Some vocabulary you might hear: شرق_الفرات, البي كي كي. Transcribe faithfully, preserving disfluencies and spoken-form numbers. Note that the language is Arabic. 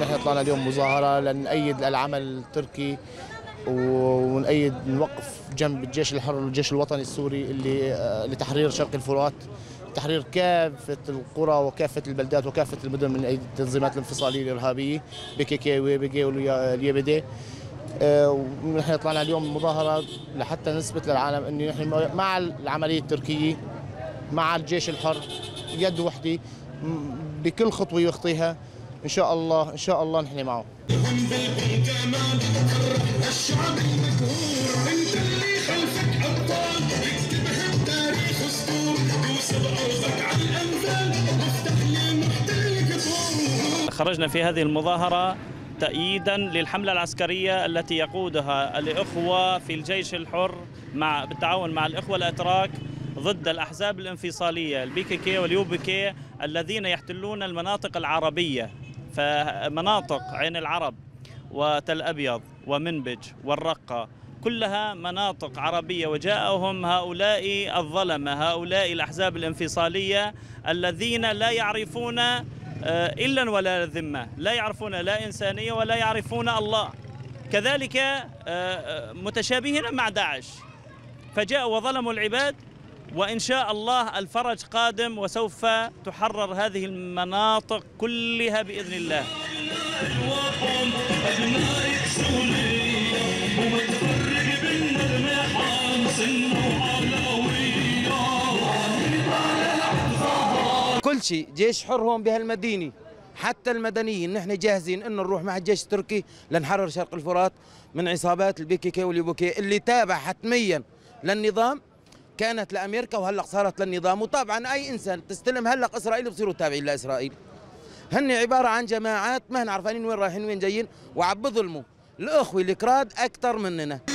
نحن طلعنا اليوم مظاهرة لنأيد العمل التركي ونأيد نوقف جنب الجيش الحر والجيش الوطني السوري اللي لتحرير شرق الفرات، تحرير كافة القرى وكافة البلدات وكافة المدن من أيدي التنظيمات الانفصالية الإرهابية بكيكي وبيجي واليابدي. ونحن طلعنا اليوم مظاهرة لحتى نثبت للعالم إن نحن مع العملية التركية، مع الجيش الحر، يد وحدة بكل خطوة يخطيها. إن شاء الله إن شاء الله نحن معه. خرجنا في هذه المظاهرة تأييدا للحملة العسكرية التي يقودها الإخوة في الجيش الحر مع بالتعاون مع الإخوة الأتراك ضد الأحزاب الانفصالية البي كي كي واليو بي كي الذين يحتلون المناطق العربية، فمناطق عين العرب وتل أبيض ومنبج والرقة كلها مناطق عربية، وجاءهم هؤلاء الظلمة، هؤلاء الأحزاب الانفصالية الذين لا يعرفون إلا ولا ذمة، لا يعرفون لا إنسانية ولا يعرفون الله، كذلك متشابهين مع داعش، فجاءوا وظلموا العباد. وإن شاء الله الفرج قادم وسوف تحرر هذه المناطق كلها بإذن الله. كل شيء جيش حر هون بهالمدينة، حتى المدنيين نحن جاهزين انه نروح مع الجيش التركي لنحرر شرق الفرات من عصابات البي كي كي واليو بي كي اللي تابع حتميا للنظام، كانت لامريكا وهلق صارت للنظام، وطبعا اي انسان تستلم هلق اسرائيل بصيروا تابعين لاسرائيل. هن عباره عن جماعات ما هن عارفين وين رايحين وين جايين، وعم بظلموا الاخوه الكراد اكثر مننا.